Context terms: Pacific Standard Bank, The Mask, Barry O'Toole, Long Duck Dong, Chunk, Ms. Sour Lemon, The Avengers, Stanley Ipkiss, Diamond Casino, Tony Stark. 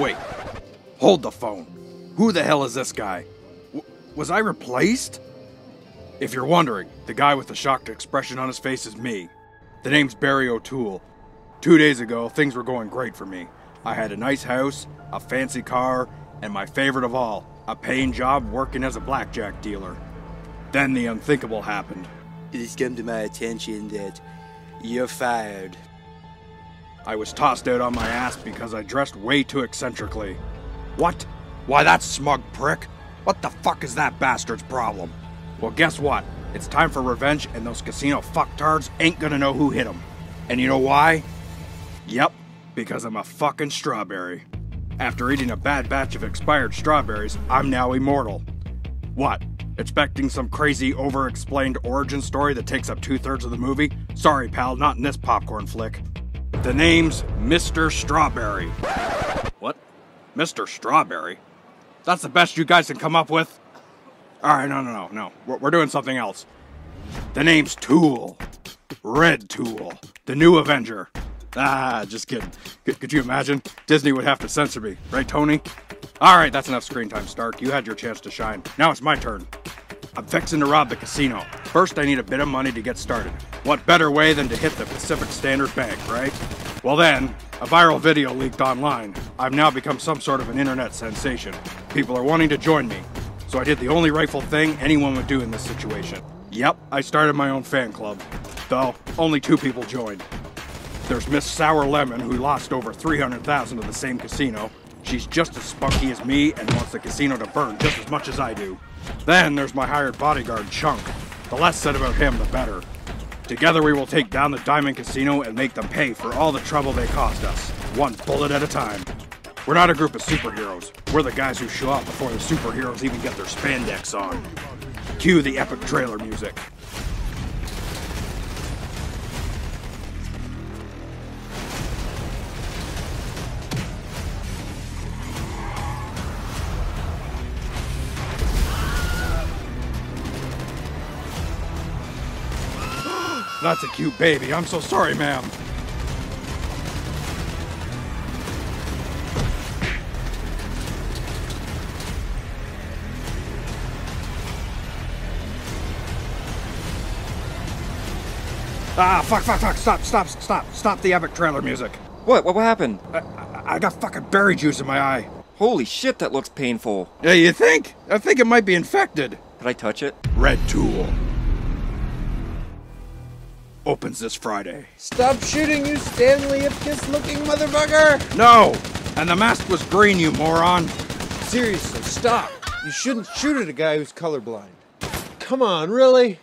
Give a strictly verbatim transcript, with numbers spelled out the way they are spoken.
Wait, hold the phone. Who the hell is this guy? W- was I replaced? If you're wondering, the guy with the shocked expression on his face is me. The name's Barry O'Toole. Two days ago, things were going great for me. I had a nice house, a fancy car, and my favorite of all, a paying job working as a blackjack dealer. Then the unthinkable happened. It has come to my attention that you're fired. I was tossed out on my ass because I dressed way too eccentrically. What? Why, that smug prick? What the fuck is that bastard's problem? Well, guess what? It's time for revenge, and those casino fucktards ain't gonna know who hit them. And you know why? Yep, because I'm a fucking strawberry. After eating a bad batch of expired strawberries, I'm now immortal. What? Expecting some crazy, over-explained origin story that takes up two-thirds of the movie? Sorry, pal, not in this popcorn flick. The name's Mister Strawberry. What? Mister Strawberry? That's the best you guys can come up with? Alright, no, no, no, no. We're, we're doing something else. The name's Tool. REDTOOL. The new Avenger. Ah, just kidding. Could, could you imagine? Disney would have to censor me. Right, Tony? Alright, that's enough screen time, Stark. You had your chance to shine. Now it's my turn. I'm fixing to rob the casino. First, I need a bit of money to get started. What better way than to hit the Pacific Standard Bank, right? Well then, a viral video leaked online. I've now become some sort of an internet sensation. People are wanting to join me. So I did the only rightful thing anyone would do in this situation. Yep, I started my own fan club. Though, only two people joined. There's Miss Sour Lemon, who lost over three hundred thousand at the same casino. She's just as spunky as me and wants the casino to burn just as much as I do. Then there's my hired bodyguard, Chunk. The less said about him, the better. Together we will take down the Diamond Casino and make them pay for all the trouble they caused us, one bullet at a time. We're not a group of superheroes. We're the guys who show up before the superheroes even get their spandex on. Cue the epic trailer music. That's a cute baby. I'm so sorry, ma'am. Ah, fuck, fuck, fuck. Stop, stop, stop. Stop the epic trailer music. What? What, what happened? I, I, I got fucking berry juice in my eye. Holy shit, that looks painful. Yeah, you think? I think it might be infected. Could I touch it? REDTOOL. Opens this Friday. Stop shooting, you Stanley Ipkiss looking motherfucker! No! And the mask was green, you moron! Seriously, stop! You shouldn't shoot at a guy who's colorblind. Come on, really?